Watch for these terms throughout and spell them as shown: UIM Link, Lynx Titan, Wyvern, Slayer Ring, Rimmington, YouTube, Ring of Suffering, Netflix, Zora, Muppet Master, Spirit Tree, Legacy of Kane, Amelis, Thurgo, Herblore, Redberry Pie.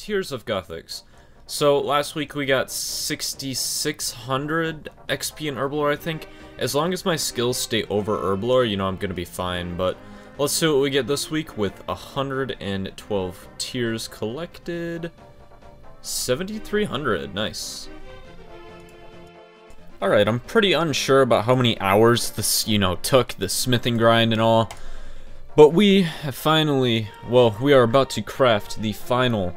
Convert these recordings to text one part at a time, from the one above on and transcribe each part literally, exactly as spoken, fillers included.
tiers of Gothics. So last week we got sixty-six hundred X P in Herblore, I think. As long as my skills stay over Herblore, you know I'm gonna be fine, but let's see what we get this week with one hundred twelve tiers collected. seventy-three hundred, nice. Alright, I'm pretty unsure about how many hours this, you know, took, the smithing grind and all, but we have finally, well, we are about to craft the final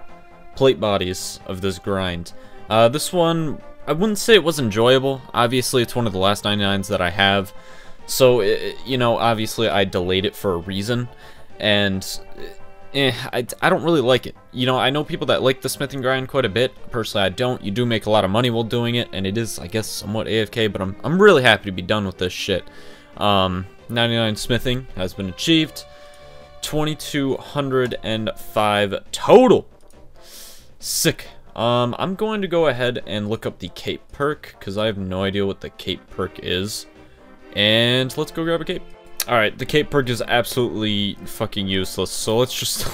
plate bodies of this grind. Uh, this one, I wouldn't say it was enjoyable. Obviously, it's one of the last ninety-nines that I have, so, it, you know, obviously I delayed it for a reason, and eh, I, I don't really like it. You know, I know people that like the smithing grind quite a bit. Personally, I don't. You do make a lot of money while doing it, and it is, I guess, somewhat A F K, but I'm, I'm really happy to be done with this shit. Um, ninety-nine smithing has been achieved. two thousand two hundred five total. Sick. Um, I'm going to go ahead and look up the cape perk, because I have no idea what the cape perk is. And let's go grab a cape. Alright, the cape perk is absolutely fucking useless, so let's just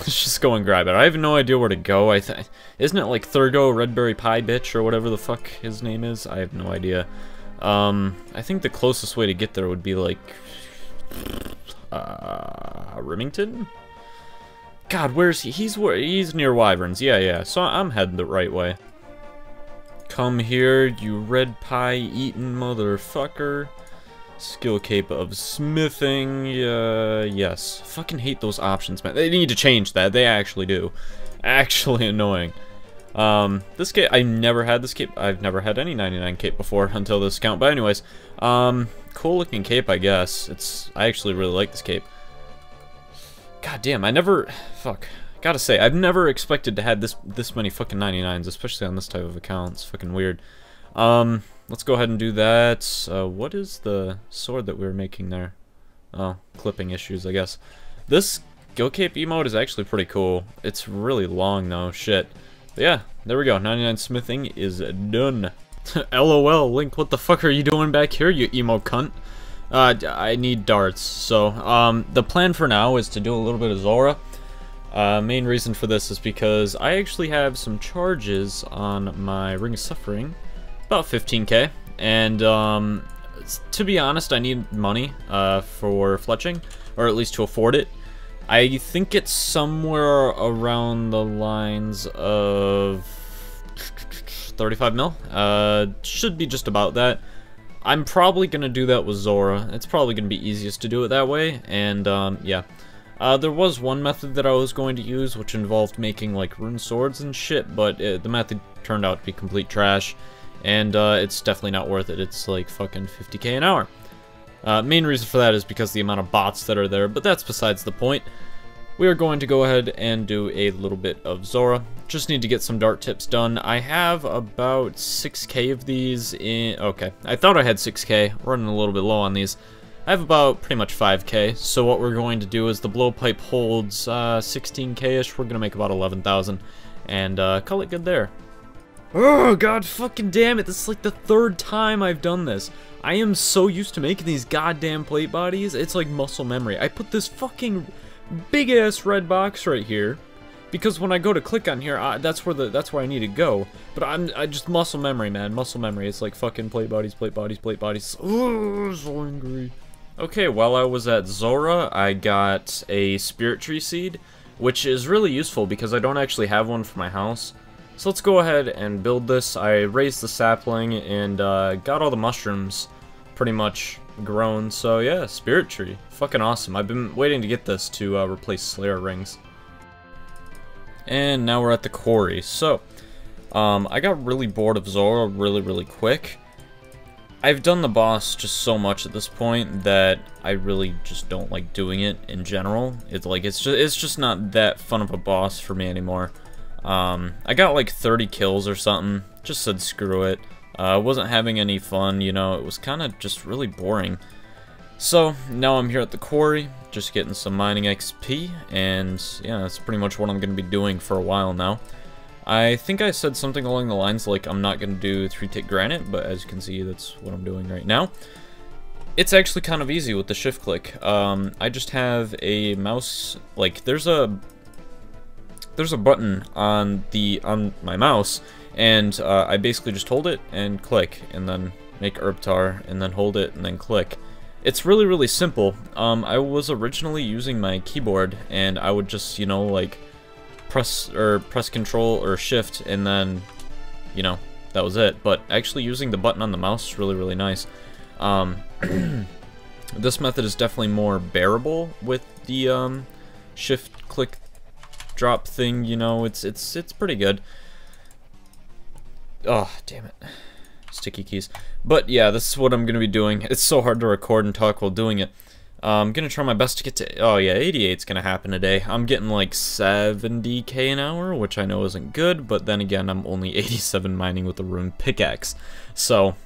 let's just go and grab it. I have no idea where to go. I th Isn't it like Thurgo, Redberry Pie Bitch, or whatever the fuck his name is? I have no idea. Um, I think the closest way to get there would be like uh, Rimmington? God, where's he? He's, where, he's near Wyverns. Yeah, yeah, so I'm heading the right way. Come here, you red pie-eating motherfucker. Skill cape of smithing, uh, yes. Fucking hate those options, man. They need to change that. They actually do. Actually annoying. Um, this cape, I never had this cape. I've never had any ninety-nine cape before until this count. But anyways, um, cool looking cape, I guess. It's, I actually really like this cape. God damn, I never, fuck. Gotta say, I've never expected to have this, this many fucking ninety-nines, especially on this type of account. It's fucking weird. Um... Let's go ahead and do that. Uh, what is the sword that we were making there? Oh, clipping issues, I guess. This Go Cape emote is actually pretty cool. It's really long, though. Shit. But yeah, there we go. ninety-nine smithing is done. LOL, Link, what the fuck are you doing back here, you emo cunt? Uh, I need darts, so um, the plan for now is to do a little bit of Zora. Uh, main reason for this is because I actually have some charges on my Ring of Suffering. About fifteen K, and um, to be honest, I need money uh, for fletching, or at least to afford it. I think it's somewhere around the lines of thirty-five mil. Uh, should be just about that. I'm probably gonna do that with Zora. It's probably gonna be easiest to do it that way, and um, yeah. Uh, there was one method that I was going to use, which involved making like rune swords and shit, but it, the method turned out to be complete trash. And uh, it's definitely not worth it. It's like fucking fifty K an hour. Uh, main reason for that is because the amount of bots that are there, but that's besides the point. We are going to go ahead and do a little bit of Zora. Just need to get some dart tips done. I have about six K of these in... Okay, I thought I had six K. Running a little bit low on these. I have about pretty much five K. So what we're going to do is the blowpipe holds uh, sixteen K-ish. We're going to make about eleven thousand and uh, call it good there. Oh, god fucking damn it, this is like the third time I've done this. I am so used to making these goddamn plate bodies, it's like muscle memory. I put this fucking big-ass red box right here, because when I go to click on here, I, that's where the that's where I need to go. But I'm I just muscle memory, man, muscle memory. It's like fucking plate bodies, plate bodies, plate bodies. Oh, so angry. Okay, while I was at Zora, I got a Spirit Tree seed, which is really useful because I don't actually have one for my house. So let's go ahead and build this. I raised the sapling and uh, got all the mushrooms pretty much grown. So yeah, Spirit Tree. Fucking awesome. I've been waiting to get this to uh, replace Slayer Rings. And now we're at the quarry. So um, I got really bored of Zora really, really quick. I've done the boss just so much at this point that I really just don't like doing it in general. It's like it's just, it's just not that fun of a boss for me anymore. Um, I got like thirty kills or something, just said screw it. I uh, wasn't having any fun, you know, it was kind of just really boring. So, now I'm here at the quarry, just getting some mining X P, and yeah, that's pretty much what I'm going to be doing for a while now. I think I said something along the lines like I'm not going to do three tick granite, but as you can see, that's what I'm doing right now. It's actually kind of easy with the shift click. Um, I just have a mouse, like, there's a... there's a button on the on my mouse, and uh, I basically just hold it and click, and then make herb tar, and then hold it and then click. It's really, really simple. Um, I was originally using my keyboard, and I would just, you know, like, press or press Control or Shift, and then, you know, that was it. But actually using the button on the mouse is really, really nice. Um, this method is definitely more bearable with the um, Shift, click, drop thing. You know, it's it's it's pretty good. Oh, damn it. Sticky keys. But yeah, this is what I'm going to be doing. It's so hard to record and talk while doing it. Uh, I'm going to try my best to get to... Oh yeah, eighty-eight's going to happen today. I'm getting like seventy K an hour, which I know isn't good, but then again, I'm only eighty-seven mining with a rune pickaxe. So,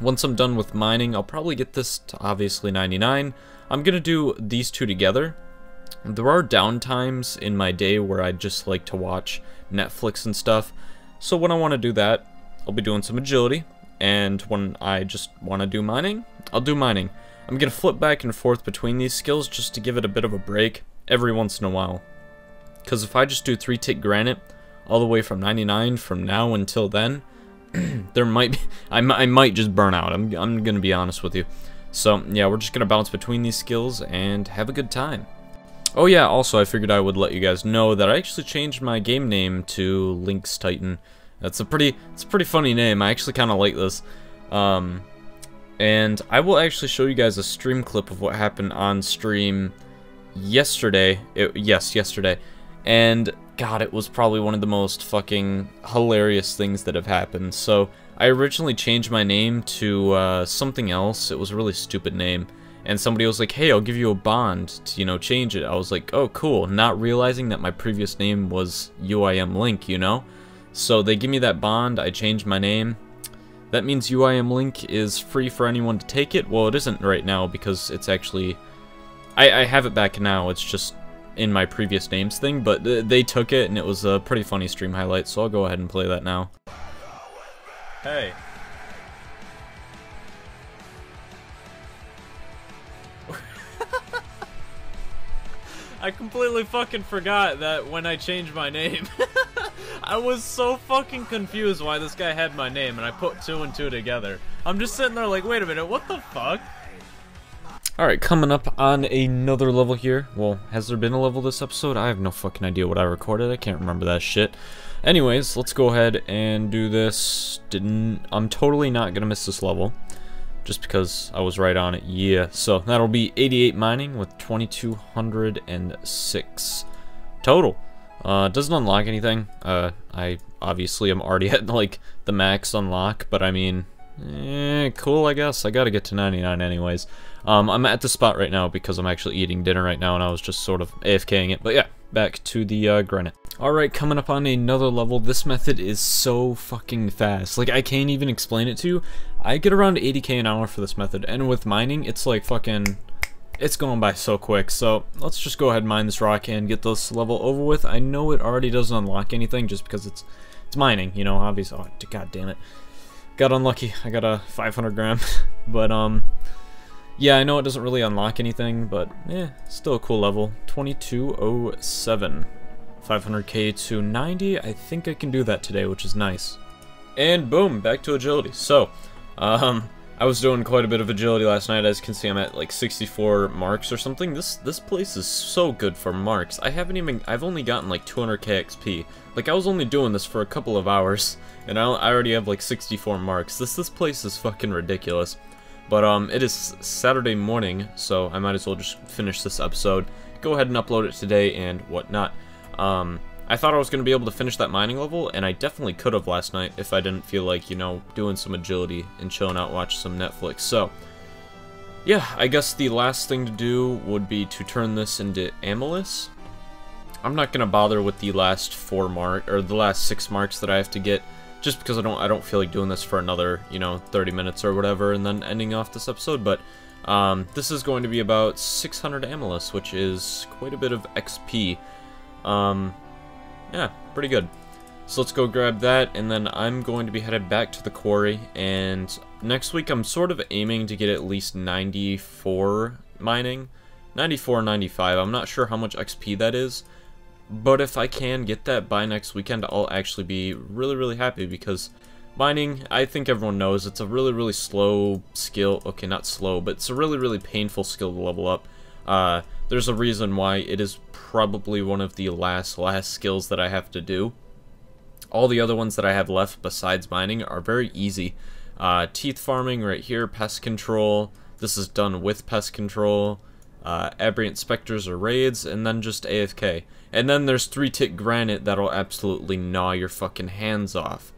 once I'm done with mining, I'll probably get this to obviously ninety-nine. I'm going to do these two together. There are downtimes in my day where I just like to watch Netflix and stuff. So when I want to do that, I'll be doing some agility, and when I just want to do mining, I'll do mining. I'm going to flip back and forth between these skills just to give it a bit of a break every once in a while. Because if I just do three tick granite all the way from ninety-nine from now until then, there might be, I, I might just burn out. I'm, I'm going to be honest with you. So yeah, we're just going to bounce between these skills and have a good time. Oh yeah, also I figured I would let you guys know that I actually changed my game name to Lynx Titan. That's a pretty, it's a pretty funny name. I actually kind of like this. Um, and I will actually show you guys a stream clip of what happened on stream yesterday. It, yes, yesterday. And God, it was probably one of the most fucking hilarious things that have happened. So I originally changed my name to uh, something else. It was a really stupid name. And somebody was like, hey, I'll give you a bond to, you know, change it. I was like, oh, cool. Not realizing that my previous name was U I M Link, you know? So they give me that bond. I changed my name. That means U I M Link is free for anyone to take it. Well, it isn't right now because it's actually... I, I have it back now. It's just in my previous names thing. But th they took it, and it was a pretty funny stream highlight. So I'll go ahead and play that now. Hey. I completely fucking forgot that when I changed my name. I was so fucking confused why this guy had my name, and I put two and two together. I'm just sitting there like, wait a minute, what the fuck? Alright, coming up on another level here. Well, has there been a level this episode? I have no fucking idea what I recorded. I can't remember that shit. Anyways, let's go ahead and do this. Didn't, I'm totally not gonna miss this level. Just because I was right on it, yeah. So that'll be eighty-eight mining with twenty-two oh six total. Uh, doesn't unlock anything. Uh, I obviously am already at like the max unlock, but I mean, eh, cool, I guess. I gotta get to ninety-nine anyways. Um, I'm at the spot right now because I'm actually eating dinner right now, and I was just sort of AFKing it. But yeah, back to the uh, granite. Alright, coming up on another level. This method is so fucking fast. Like, I can't even explain it to you. I get around eighty K an hour for this method, and with mining, it's like fucking... It's going by so quick, so let's just go ahead and mine this rock and get this level over with. I know it already doesn't unlock anything just because it's it's mining, you know, obviously. Oh, god damn it. Got unlucky. I got a five hundred gram. But, um... yeah, I know it doesn't really unlock anything, but, eh, still a cool level. twenty-two oh seven. five hundred K to ninety, I think I can do that today, which is nice. And boom, back to agility. So, um, I was doing quite a bit of agility last night. As you can see, I'm at like sixty-four marks or something. This this place is so good for marks. I haven't even, I've only gotten like two hundred K X P. Like, I was only doing this for a couple of hours, and I, I already have like sixty-four marks. This this place is fucking ridiculous. But um, it is Saturday morning, so I might as well just finish this episode. Go ahead and upload it today and whatnot. Um, I thought I was going to be able to finish that mining level, and I definitely could have last night if I didn't feel like, you know, doing some agility and chilling out, watch some Netflix. So, yeah, I guess the last thing to do would be to turn this into Amelis. I'm not going to bother with the last four mark, or the last six marks that I have to get, just because I don't, I don't feel like doing this for another, you know, thirty minutes or whatever, and then ending off this episode, but... Um, this is going to be about six hundred Amelis, which is quite a bit of X P. Um, yeah, pretty good. So let's go grab that, and then I'm going to be headed back to the quarry, and next week I'm sort of aiming to get at least ninety-four mining. ninety-four, ninety-five, I'm not sure how much X P that is, But if I can get that by next weekend, I'll actually be really, really happy, because mining, I think everyone knows, it's a really, really slow skill. Okay, not slow, but it's a really, really painful skill to level up. Uh, there's a reason why it is probably one of the last, last skills that I have to do. All the other ones that I have left besides mining are very easy. Uh, teeth farming right here, pest control. This is done with pest control. Uh, aberrant specters or raids, and then just A F K. And then there's three tick granite that'll absolutely gnaw your fucking hands off.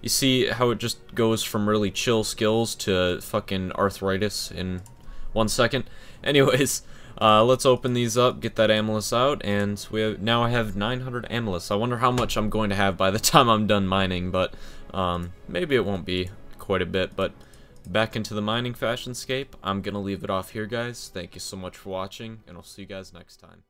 You see how it just goes from really chill skills to fucking arthritis in one second? Anyways, uh, let's open these up, get that Amelis out, and we have, now I have nine hundred Amelis. I wonder how much I'm going to have by the time I'm done mining, but um, maybe it won't be quite a bit. But back into the mining fashion scape, I'm going to leave it off here, guys. Thank you so much for watching, and I'll see you guys next time.